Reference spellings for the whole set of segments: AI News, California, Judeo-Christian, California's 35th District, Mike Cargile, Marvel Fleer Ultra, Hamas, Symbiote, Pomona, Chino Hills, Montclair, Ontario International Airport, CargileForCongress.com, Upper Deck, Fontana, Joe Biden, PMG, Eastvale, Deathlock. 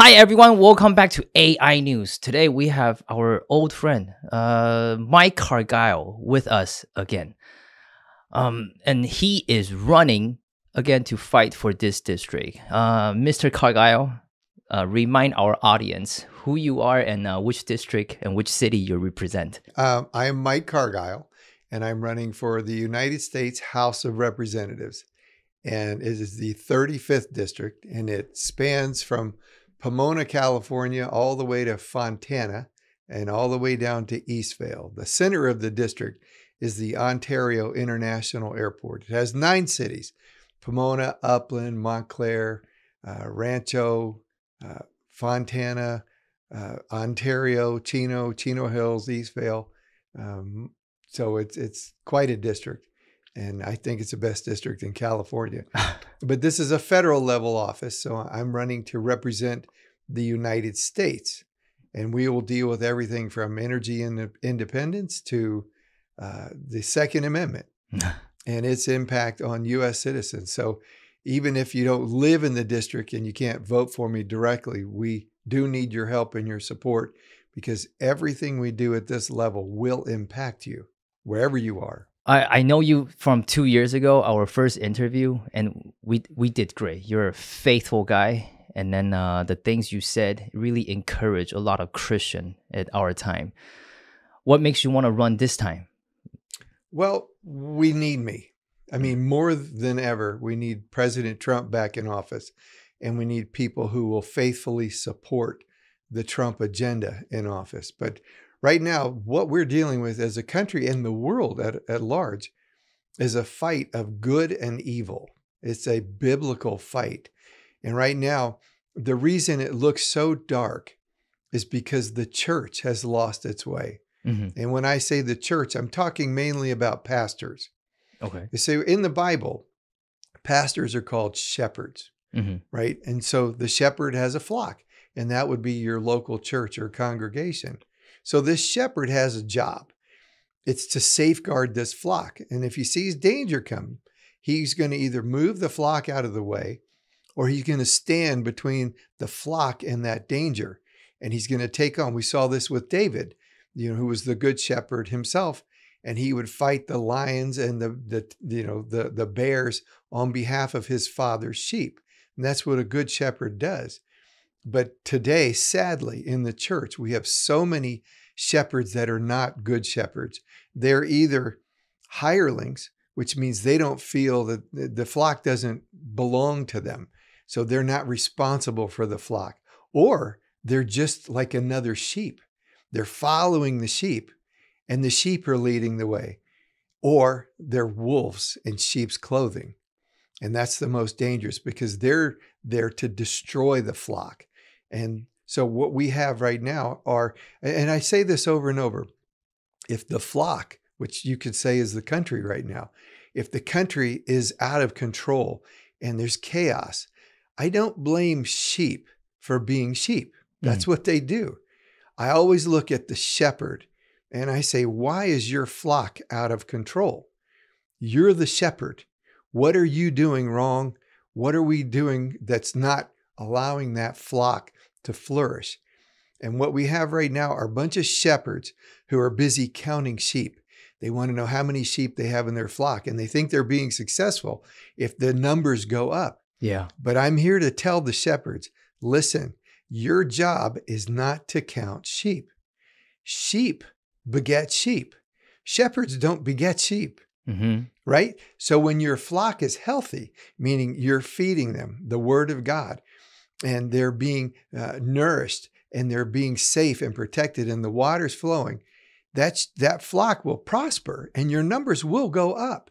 Hi everyone, welcome back to AI News. Today we have our old friend Mike Cargile with us again. And he is running again to fight for this district. Mr. Cargile, remind our audience who you are and which district and which city you represent. I am Mike Cargile and I'm running for the United States House of Representatives. And it is the 35th District and it spans from Pomona, California, all the way to Fontana and all the way down to Eastvale. The center of the district is the Ontario International Airport. It has 9 cities: Pomona, Upland, Montclair, Rancho, Fontana, Ontario, Chino, Chino Hills, Eastvale. So it's quite a district. And I think it's the best district in California. But this is a federal level office, so I'm running to represent the United States. And we will deal with everything from energy independence to the Second Amendment and its impact on U.S. citizens. So even if you don't live in the district and you can't vote for me directly, we do need your help and your support, because everything we do at this level will impact you wherever you are. I know you from 2 years ago, our first interview, and we did great. You're a faithful guy. And then the things you said really encourage a lot of Christian at our time. What makes you want to run this time? Well, we need me. I mean, more than ever, we need President Trump back in office, and we need people who will faithfully support the Trump agenda in office. But right now, what we're dealing with as a country and the world at large is a fight of good and evil. It's a biblical fight. And right now, the reason it looks so dark is because the church has lost its way. Mm-hmm. And when I say the church, I'm talking mainly about pastors. Okay. So in the Bible, pastors are called shepherds, mm-hmm. right? And so the shepherd has a flock, and that would be your local church or congregation. So this shepherd has a job. It's to safeguard this flock. And if he sees danger coming, he's going to either move the flock out of the way, or he's going to stand between the flock and that danger. And he's going to take on. We saw this with David, you know, who was the good shepherd himself, and he would fight the lions and the bears on behalf of his father's sheep. And that's what a good shepherd does. But today, sadly, in the church, we have so many shepherds that are not good shepherds. They're either hirelings, which means they don't feel that the flock doesn't belong to them, so they're not responsible for the flock, or they're just like another sheep. They're following the sheep, and the sheep are leading the way, or they're wolves in sheep's clothing. And that's the most dangerous, because they're there to destroy the flock. And so what we have right now are, and I say this over and over, if the flock, which you could say is the country right now, if the country is out of control and there's chaos, I don't blame sheep for being sheep. That's what they do. I always look at the shepherd and I say, why is your flock out of control? You're the shepherd. What are you doing wrong? What are we doing that's not allowing that flock to flourish? And what we have right now are a bunch of shepherds who are busy counting sheep. They want to know how many sheep they have in their flock, and they think they're being successful if the numbers go up. Yeah. But I'm here to tell the shepherds, listen, your job is not to count sheep. Sheep beget sheep. Shepherds don't beget sheep. Mm-hmm. Right? So when your flock is healthy, meaning you're feeding them the word of God, and they're being nourished, and they're being safe and protected, and the water's flowing, that flock will prosper and your numbers will go up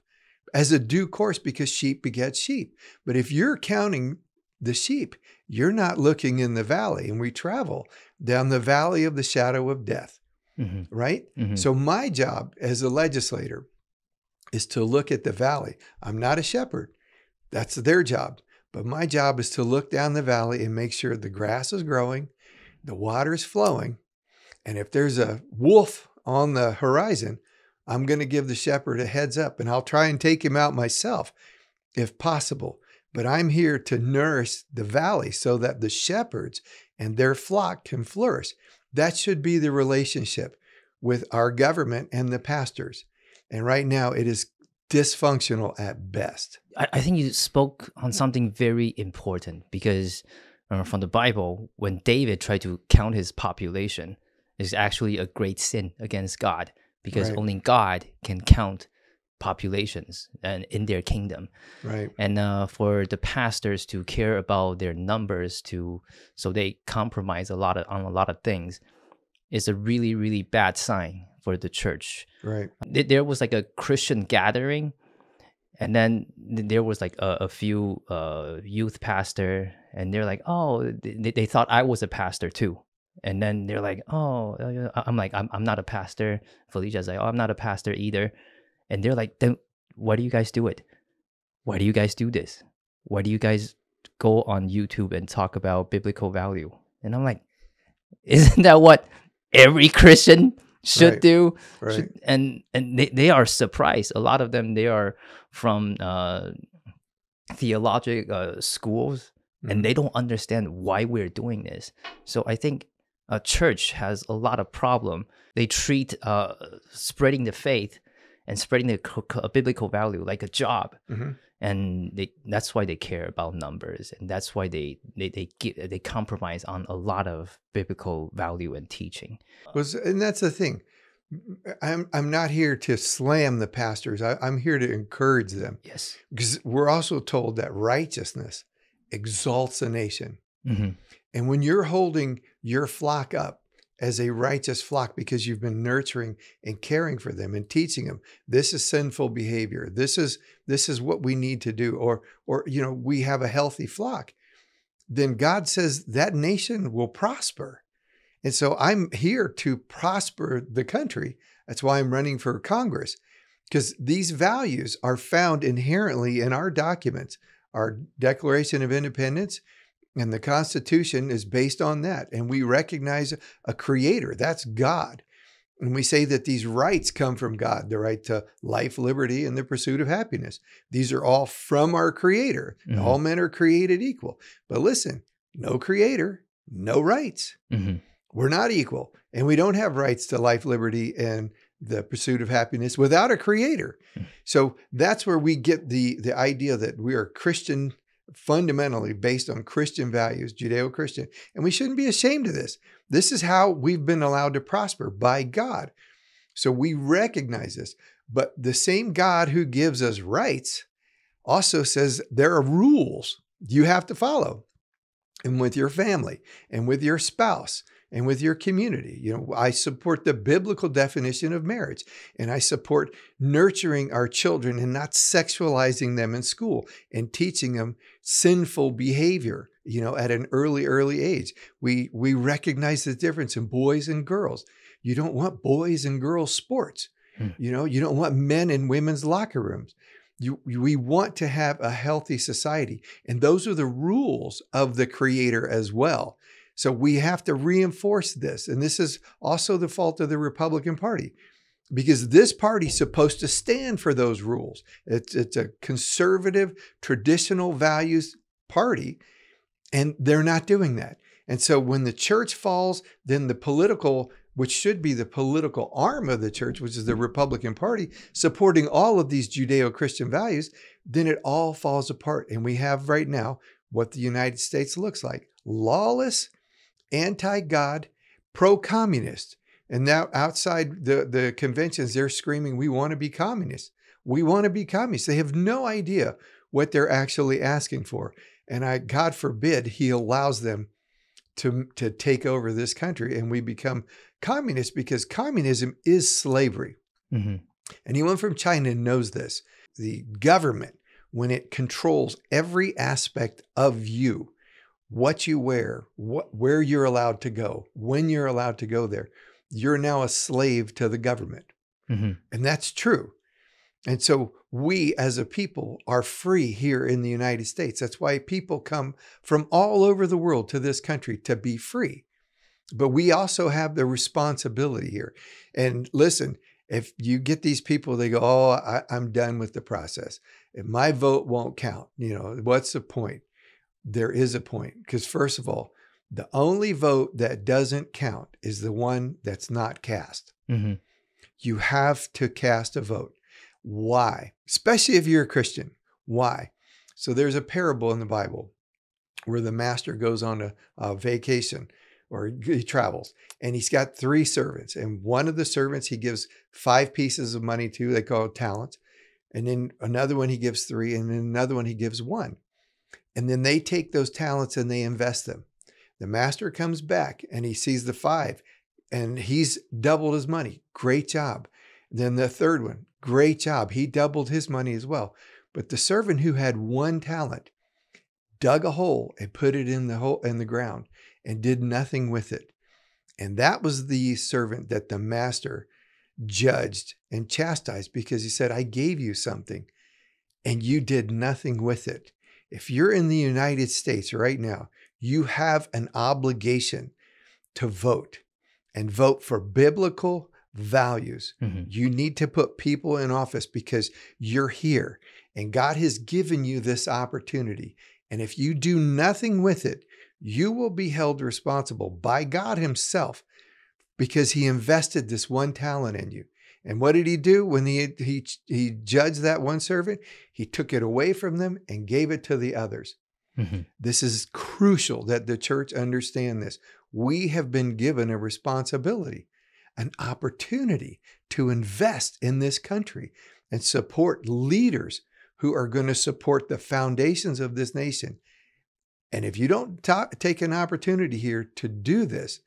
as a due course, because sheep beget sheep. But if you're counting the sheep, you're not looking in the valley, and we travel down the valley of the shadow of death, mm-hmm. right? Mm-hmm. So my job as a legislator is to look at the valley. I'm not a shepherd. That's their job. But my job is to look down the valley and make sure the grass is growing, the water is flowing, and if there's a wolf on the horizon, I'm going to give the shepherd a heads up, and I'll try and take him out myself if possible. but I'm here to nourish the valley so that the shepherds and their flock can flourish. That should be the relationship with our government and the pastors. And right now it is dysfunctional at best. I think you spoke on something very important, because from the Bible, when David tried to count his population, it's actually a great sin against God, because only God can count populations and in their kingdom. Right. And for the pastors to care about their numbers, so they compromise on a lot of things, is a really, really bad sign for the church. Right. There was like a Christian gathering, and then there was like a few youth pastor, and they're like, oh, they thought I was a pastor too. And then they're like, oh, I'm like, I'm not a pastor. Felicia's like, oh, I'm not a pastor either. And they're like, then why do you guys do it? Why do you guys do this? Why do you guys go on YouTube and talk about biblical value? And I'm like, isn't that what every Christian should do? Right. And they are surprised. A lot of them, they are from theological schools, and they don't understand why we're doing this. So I think a church has a lot of problem. They treat spreading the faith and spreading the biblical value like a job. And that's why they care about numbers, and that's why they compromise on a lot of biblical value and teaching. And that's the thing. I'm not here to slam the pastors. I'm here to encourage them. Yes, because we're also told that righteousness exalts a nation, and when you're holding your flock up as a righteous flock because you've been nurturing and caring for them and teaching them, this is sinful behavior. This is what we need to do, or you know, we have a healthy flock. Then God says that nation will prosper. And so I'm here to prosper the country. That's why I'm running for Congress, because these values are found inherently in our documents. Our Declaration of Independence and the Constitution is based on that. And we recognize a creator, that's God. And we say that these rights come from God, the right to life, liberty, and the pursuit of happiness. These are all from our creator. All men are created equal. But listen, no creator, no rights. We're not equal. And we don't have rights to life, liberty, and the pursuit of happiness without a creator. So that's where we get the idea that we are Christian, fundamentally based on Christian values, Judeo-Christian. And we shouldn't be ashamed of this. This is how we've been allowed to prosper by God. So we recognize this. But the same God who gives us rights also says there are rules you have to follow, and with your family and with your spouse and with your community. You know, I support the biblical definition of marriage, and I support nurturing our children and not sexualizing them in school and teaching them sinful behavior, you know, at an early age. We recognize the difference in boys and girls. You don't want boys and girls sports. You know, you don't want men in women's locker rooms. We want to have a healthy society, and those are the rules of the Creator as well. So we have to reinforce this. And this is also the fault of the Republican Party, because this party's supposed to stand for those rules. It's a conservative, traditional values party, and they're not doing that. And so when the church falls, then the political, which should be the political arm of the church, which is the Republican Party, supporting all of these Judeo-Christian values, then it all falls apart. And we have right now what the United States looks like: lawless, anti-God, pro-communist. And now outside the conventions, they're screaming, we want to be communists. We want to be communists. They have no idea what they're actually asking for. And God forbid he allows them to take over this country and we become communists, because communism is slavery. Anyone from China knows this. The government, when it controls every aspect of you, what you wear, where you're allowed to go, when you're allowed to go there, you're now a slave to the government. And that's true. And so we as a people are free here in the United States. That's why people come from all over the world to this country to be free. But we also have the responsibility here. And listen, If you get these people, they go, oh, I'm done with the process. If my vote won't count, you know, what's the point? There is a point, because first of all, the only vote that doesn't count is the one that's not cast. Mm-hmm. You have to cast a vote. Why? Especially if you're a Christian. Why? So there's a parable in the Bible where the master goes on a vacation, or he travels, and he's got three servants. And one of the servants he gives 5 pieces of money to, they call it talents. And then another one he gives 3, and then another one he gives 1. And then they take those talents and they invest them. The master comes back and he sees the 5 and he's doubled his money. Great job. Then the third one, great job. He doubled his money as well. But the servant who had 1 talent dug a hole and put it in the hole in the ground and did nothing with it. And that was the servant that the master judged and chastised, because he said, I gave you something and you did nothing with it. If you're in the United States right now, you have an obligation to vote, and vote for biblical values. Mm-hmm. You need to put people in office because you're here and God has given you this opportunity. And if you do nothing with it, you will be held responsible by God himself, because he invested this 1 talent in you. And what did he do when he judged that one servant? He took it away from them and gave it to the others. Mm-hmm. This is crucial that the church understand this. We have been given a responsibility, an opportunity to invest in this country and support leaders who are going to support the foundations of this nation. And if you don't take an opportunity here to do this,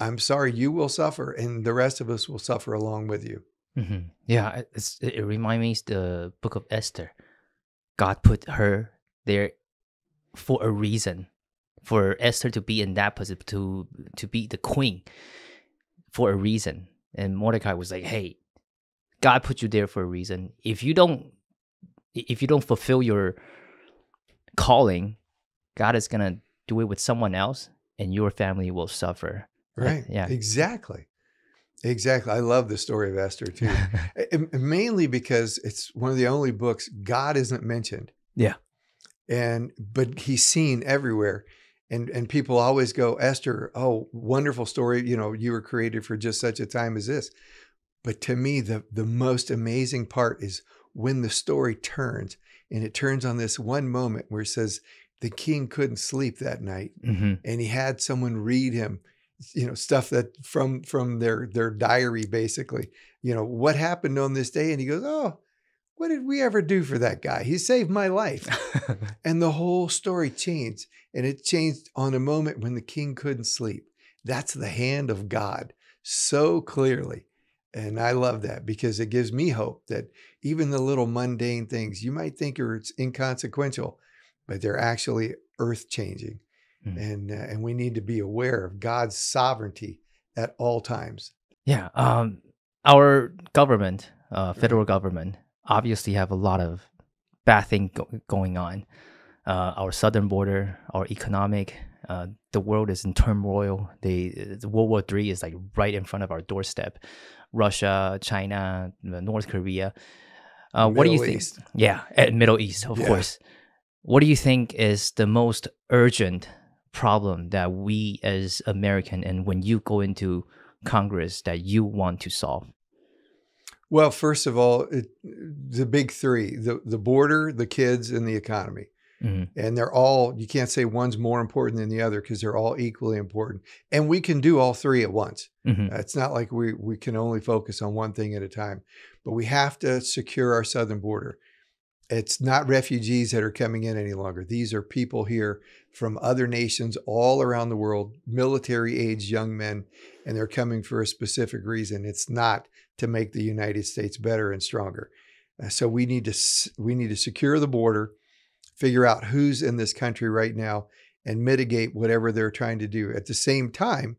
I'm sorry, you will suffer, and the rest of us will suffer along with you. Mm-hmm. Yeah, it reminds me of the book of Esther. God put her there for a reason, for Esther to be in that position, to be the queen, for a reason. And Mordecai was like, hey, God put you there for a reason. If you don't fulfill your calling, God is going to do it with someone else, and your family will suffer. Right. Yeah. Exactly. Exactly. I love the story of Esther too. Mainly because it's one of the only books God isn't mentioned. Yeah. But he's seen everywhere. And people always go, Esther, oh, wonderful story. You know, you were created for just such a time as this. But to me, the most amazing part is when the story turns, and it turns on this one moment where it says the king couldn't sleep that night. Mm-hmm. And he had someone read him, you know, stuff that from their diary, basically, you know, what happened on this day. And he goes, oh, what did we ever do for that guy? He saved my life. And the whole story changed. And it changed on a moment when the king couldn't sleep. That's the hand of God so clearly. And I love that, because it gives me hope that even the little mundane things you might think are inconsequential, but they're actually earth-changing. Mm-hmm. And we need to be aware of God's sovereignty at all times. Yeah. Our government, federal government, obviously have a lot of bad things going on. Our southern border, our economic, the world is in turmoil. World War III is like right in front of our doorstep. Russia, China, North Korea. What do you think? East. Yeah, at Middle East, of course. What do you think is the most urgent problem that we as American, and when you go into Congress, that you want to solve? Well, first of all, the big three, the border, the kids, and the economy. Mm-hmm. And they're all, you can't say one's more important than the other, because they're all equally important. And we can do all three at once. Mm-hmm. It's not like we can only focus on one thing at a time, but we have to secure our southern border. It's not refugees that are coming in any longer. These are people here from other nations all around the world, military-aged young men, and they're coming for a specific reason. It's not to make the United States better and stronger. So we need to secure the border, figure out who's in this country right now, and mitigate whatever they're trying to do. At the same time,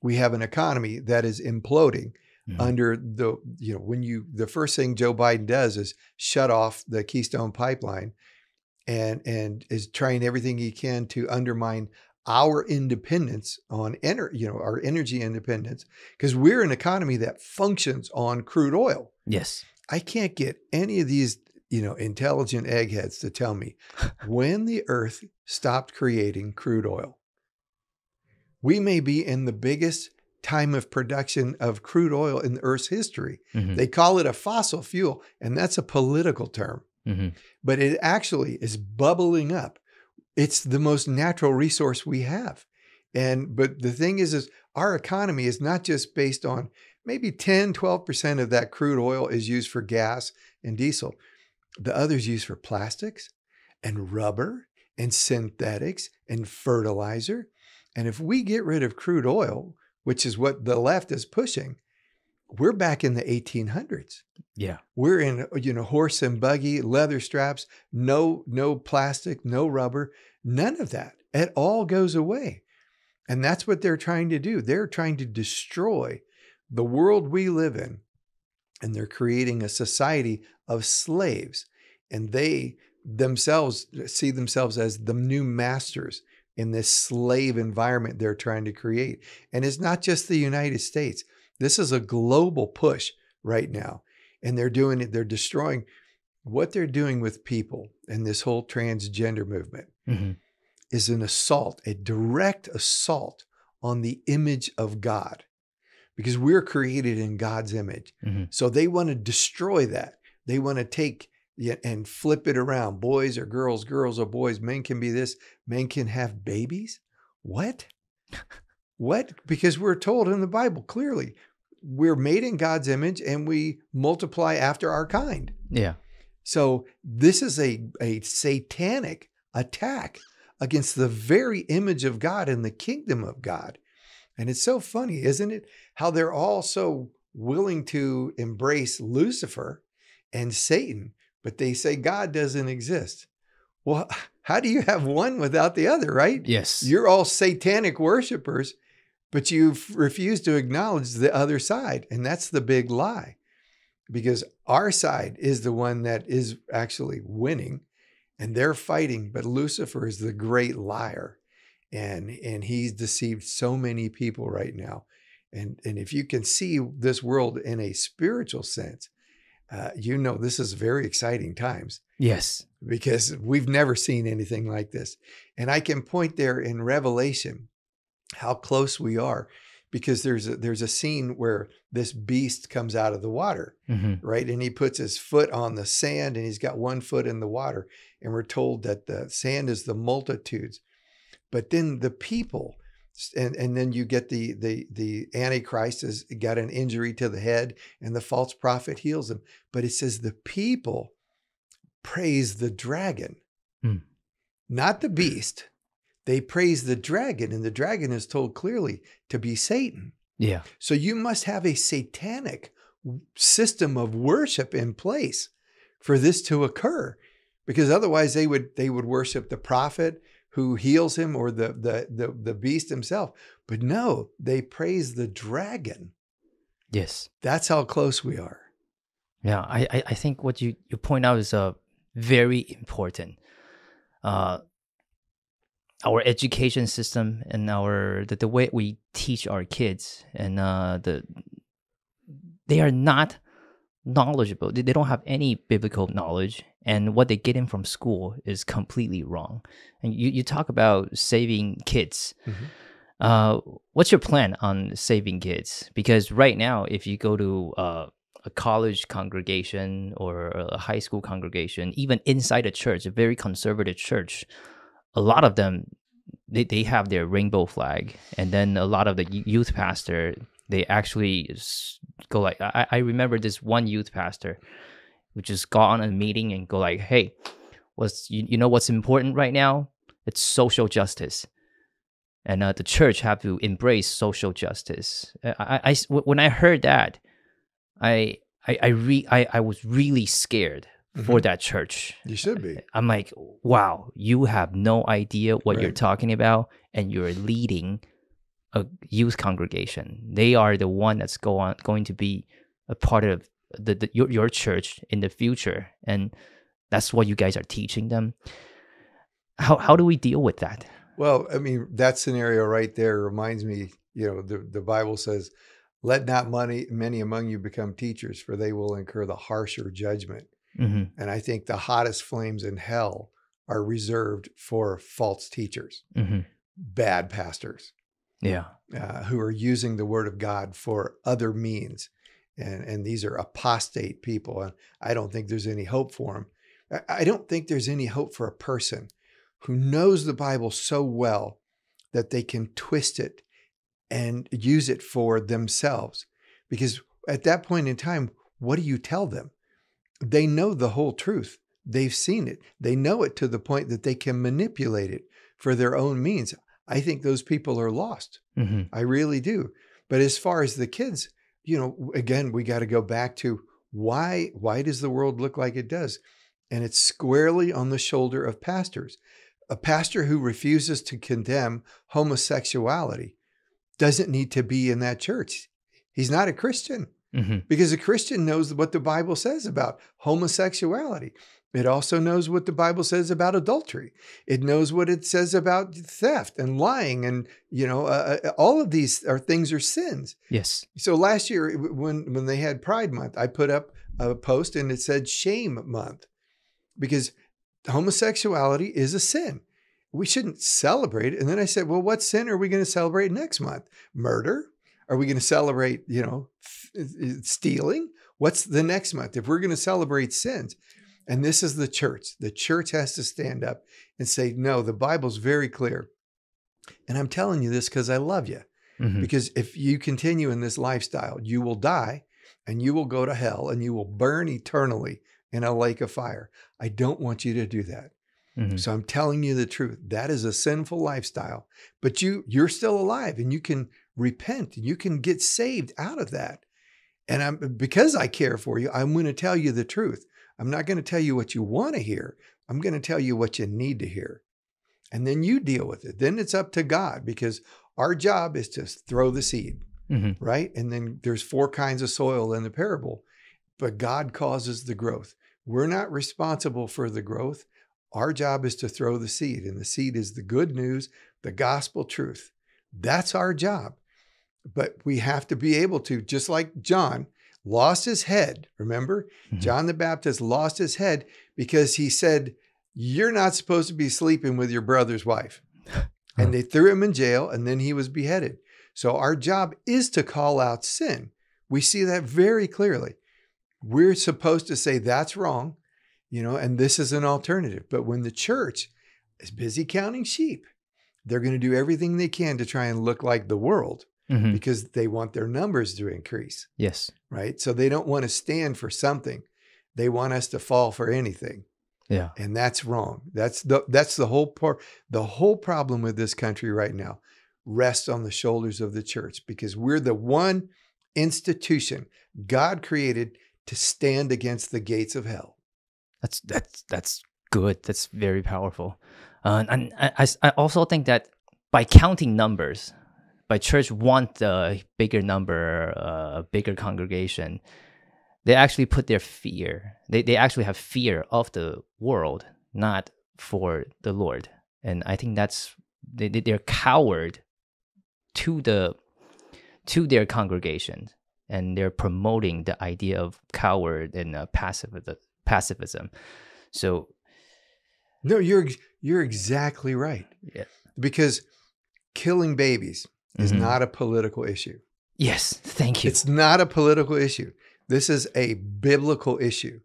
we have an economy that is imploding. Mm-hmm. Under the, you know, the first thing Joe Biden does is shut off the Keystone Pipeline, and is trying everything he can to undermine our independence on our energy independence, because we're an economy that functions on crude oil. Yes. I can't get any of these, intelligent eggheads to tell me when the earth stopped creating crude oil. We may be in the biggest time of production of crude oil in the earth's history. Mm-hmm. They call it a fossil fuel, and that's a political term, mm-hmm. but it actually is bubbling up. It's the most natural resource we have. But the thing is our economy is not just based on maybe 10, 12% of that crude oil is used for gas and diesel. The other's used for plastics and rubber and synthetics and fertilizer. And if we get rid of crude oil, which is what the left is pushing, we're back in the 1800s. Yeah. We're in, horse and buggy, leather straps, no plastic, no rubber, none of that. It all goes away. And that's what they're trying to do. They're trying to destroy the world we live in. And they're creating a society of slaves. And they themselves see themselves as the new masters in this slave environment they're trying to create. And it's not just the United States. This is a global push right now. And they're doing it. They're destroying what they're doing with people. And this whole transgender movement mm-hmm. is an assault, a direct assault on the image of God, because we're created in God's image. Mm-hmm. So they want to destroy that. They want to take and flip it around. Boys are girls, girls are boys. Men can be this. Men can have babies. What? What? Because we're told in the Bible clearly, we're made in God's image and we multiply after our kind. Yeah. So this is a satanic attack against the very image of God and the kingdom of God. And it's so funny, isn't it? How they're all so willing to embrace Lucifer and Satan, but they say God doesn't exist. Well, how do you have one without the other, right? Yes. You're all satanic worshipers, but you've refused to acknowledge the other side. And that's the big lie, because our side is the one that is actually winning and they're fighting. But Lucifer is the great liar, and he's deceived so many people right now. And if you can see this world in a spiritual sense, this is very exciting times. Yes. Because we've never seen anything like this. And I can point there in Revelation how close we are, because there's a scene where this beast comes out of the water, mm-hmm. right? And he puts his foot on the sand and he's got one foot in the water. And we're told that the sand is the multitudes, but then the people, and then you get the Antichrist has got an injury to the head and the false prophet heals him. But it says the people praise the dragon, not the beast. They praise the dragon, and the dragon is told clearly to be Satan. Yeah. So you must have a satanic system of worship in place for this to occur, because otherwise they would worship the prophet who heals him or the beast himself. But no, they praise the dragon. Yes. That's how close we are. Yeah, I think what you point out is very important. Our education system and the way we teach our kids, and they are not knowledgeable. They don't have any biblical knowledge, and what they get in from school is completely wrong. And you talk about saving kids. Mm-hmm. What's your plan on saving kids? Because right now, if you go to a college congregation or a high school congregation, even inside a church, a very conservative church, a lot of them, they have their rainbow flag. And then a lot of the youth pastor, they actually go like, I remember this one youth pastor who just got on a meeting and go like, hey, what's important right now? It's social justice. And the church have to embrace social justice. When I heard that, I was really scared mm-hmm. for that church. You should be. I'm like, wow, you have no idea what right. you're talking about, and you're leading a youth congregation. They are the one that's going to be a part of your church in the future, and that's what you guys are teaching them. How do we deal with that? Well, I mean, that scenario right there reminds me, you know, the Bible says, let not many among you become teachers, for they will incur the harsher judgment. Mm-hmm. And I think the hottest flames in hell are reserved for false teachers, mm-hmm. bad pastors, yeah, who are using the word of God for other means. And these are apostate people. And I don't think there's any hope for them. I don't think there's any hope for a person who knows the Bible so well that they can twist it and use it for themselves. Because at that point in time, what do you tell them? They know the whole truth. They've seen it. They know it to the point that they can manipulate it for their own means. I think those people are lost. Mm-hmm. I really do. But as far as the kids, you know, again, we got to go back to why does the world look like it does? And it's squarely on the shoulder of pastors. A pastor who refuses to condemn homosexuality doesn't need to be in that church. He's not a Christian, mm-hmm. because a Christian knows what the Bible says about homosexuality. It also knows what the Bible says about adultery. It knows what it says about theft and lying. And, you know, all of these things are sins. Yes. So last year when they had Pride Month, I put up a post and it said Shame Month, because homosexuality is a sin. We shouldn't celebrate it. And then I said, well, what sin are we going to celebrate next month? Murder? Are we going to celebrate, you know, stealing? What's the next month? If we're going to celebrate sins. And this is the church has to stand up and say, no, the Bible's very clear. And I'm telling you this because I love you, mm-hmm. because if you continue in this lifestyle, you will die and you will go to hell and you will burn eternally in a lake of fire. I don't want you to do that. Mm-hmm. So I'm telling you the truth. That is a sinful lifestyle, but you're still alive and you can repent and you can get saved out of that. And because I care for you, I'm going to tell you the truth. I'm not going to tell you what you want to hear. I'm going to tell you what you need to hear. And then you deal with it. Then it's up to God, because our job is to throw the seed, mm-hmm. right? And then there's four kinds of soil in the parable, but God causes the growth. We're not responsible for the growth. Our job is to throw the seed, and the seed is the good news, the gospel truth. That's our job. But we have to be able to, just like John lost his head, remember? Mm-hmm. John the Baptist lost his head because he said, you're not supposed to be sleeping with your brother's wife. And they threw him in jail, and then he was beheaded. So our job is to call out sin. We see that very clearly. We're supposed to say that's wrong. You know, and this is an alternative. But when the church is busy counting sheep, they're going to do everything they can to try and look like the world, mm-hmm. because they want their numbers to increase. Yes. Right. So they don't want to stand for something. They want us to fall for anything. Yeah. And that's wrong. That's the whole part. The whole problem with this country right now rests on the shoulders of the church, because we're the one institution God created to stand against the gates of hell. That's good. That's very powerful. And I also think that by counting numbers, by church want a bigger number, a bigger congregation, they actually put their fear. They actually have fear of the world, not for the Lord. And I think that's they're coward to their congregation, and they're promoting the idea of coward and pacifism. So no, you're exactly right. Yeah. Because killing babies is mm-hmm. not a political issue. Yes, thank you. It's not a political issue. This is a biblical issue.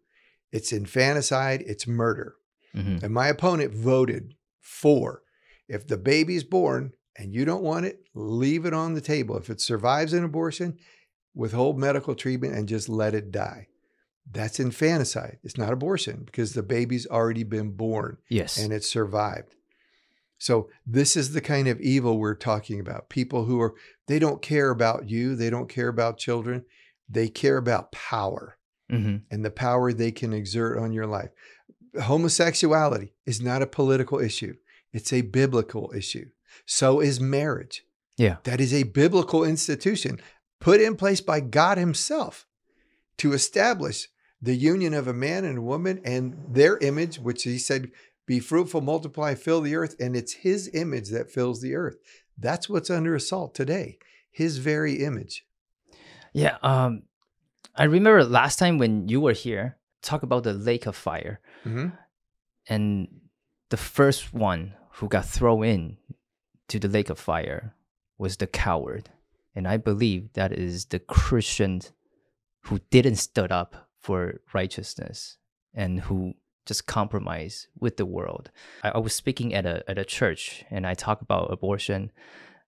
It's infanticide, it's murder. Mm-hmm. And my opponent voted for, if the baby's born and you don't want it, leave it on the table. If it survives an abortion, withhold medical treatment and just let it die. That's infanticide. It's not abortion, because the baby's already been born. Yes. And it survived. So this is the kind of evil we're talking about. People who are, they don't care about you. They don't care about children. They care about power, mm-hmm. and the power they can exert on your life. Homosexuality is not a political issue. It's a biblical issue. So is marriage. Yeah. That is a biblical institution put in place by God himself to establish the union of a man and a woman and their image, which he said Be fruitful, multiply, fill the earth. And it's his image that fills the earth. That's what's under assault today. His very image. Yeah. I remember last time when you were here, talk about the lake of fire. Mm-hmm. And the first one who got thrown in to the lake of fire was the coward. And I believe that is the Christian who didn't stood up for righteousness and who just compromised with the world. I was speaking at a church, and I talked about abortion,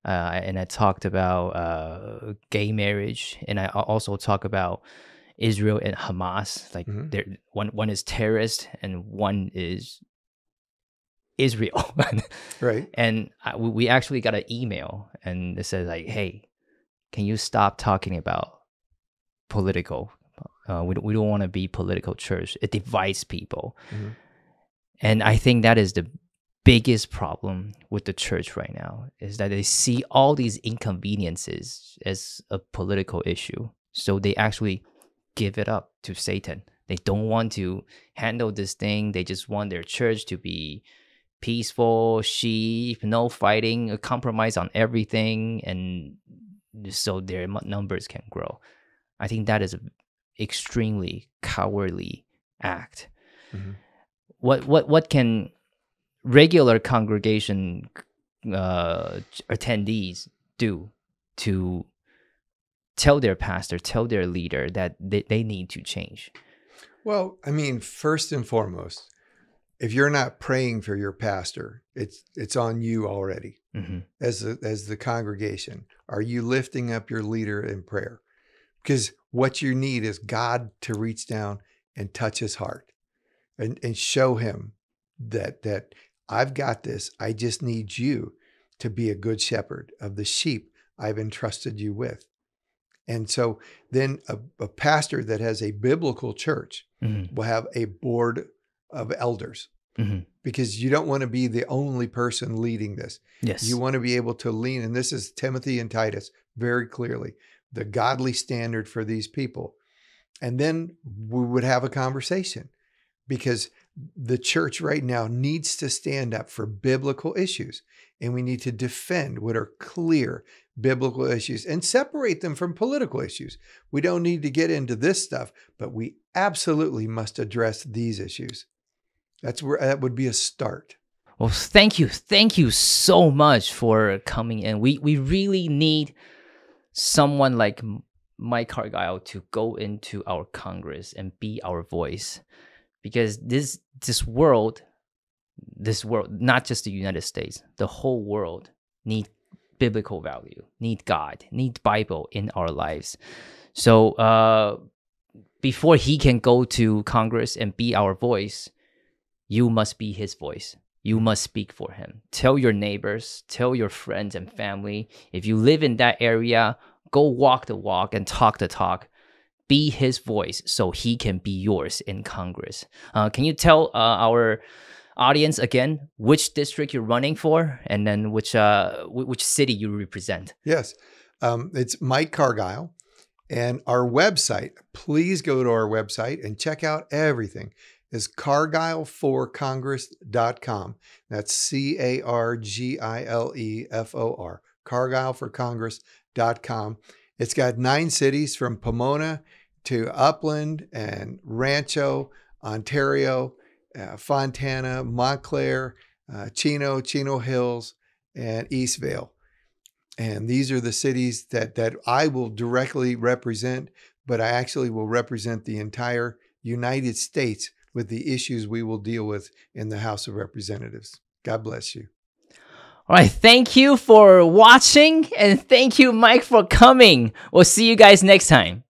and I talked about gay marriage, and I also talked about Israel and Hamas. Like, mm-hmm. one is terrorist and one is Israel. Right. And we actually got an email, and it says like, hey, can you stop talking about political? We don't want to be political church. It divides people. Mm-hmm. And I think that is the biggest problem with the church right now, is that they see all these inconveniences as a political issue. So they actually give it up to Satan. They don't want to handle this thing. They just want their church to be peaceful, sheep, no fighting, a compromise on everything. And so their numbers can grow. I think that is a extremely cowardly act. Mm-hmm. What can regular congregation attendees do to tell their pastor, tell their leader that they need to change? Well, I mean, first and foremost, if you're not praying for your pastor, it's on you already. Mm-hmm. As the congregation, are you lifting up your leader in prayer? Because what you need is God to reach down and touch his heart and show him that I've got this. I just need you to be a good shepherd of the sheep I've entrusted you with. And so then a pastor that has a biblical church, mm-hmm. will have a board of elders, mm-hmm. because you don't want to be the only person leading this. Yes. You want to be able to lean. And this is Timothy and Titus very clearly. The godly standard for these people. And then we would have a conversation, because the church right now needs to stand up for biblical issues, and we need to defend what are clear biblical issues and separate them from political issues. We don't need to get into this stuff, but we absolutely must address these issues. That would be a start. Well, thank you so much for coming in. We really need someone like Mike Cargile to go into our Congress and be our voice, because this world, not just the United States, the whole world need biblical value, need God, need Bible in our lives. So before he can go to Congress and be our voice, you must be his voice. You must speak for him. Tell your neighbors, tell your friends and family. If you live in that area, go walk the walk and talk the talk. Be his voice so he can be yours in Congress. Can you tell our audience again which district you're running for, and then which city you represent? Yes, it's Mike Cargile. And our website, please go to our website and check out everything. Is CargileForCongress.com. That's C-A-R-G-I-L-E-F-O-R, CargileForCongress.com. It's got 9 cities from Pomona to Upland and Rancho, Ontario, Fontana, Montclair, Chino, Chino Hills, and Eastvale. And these are the cities that I will directly represent, but I actually will represent the entire United States with the issues we will deal with in the House of Representatives. God bless you. All right, thank you for watching, and thank you, Mike, for coming. We'll see you guys next time.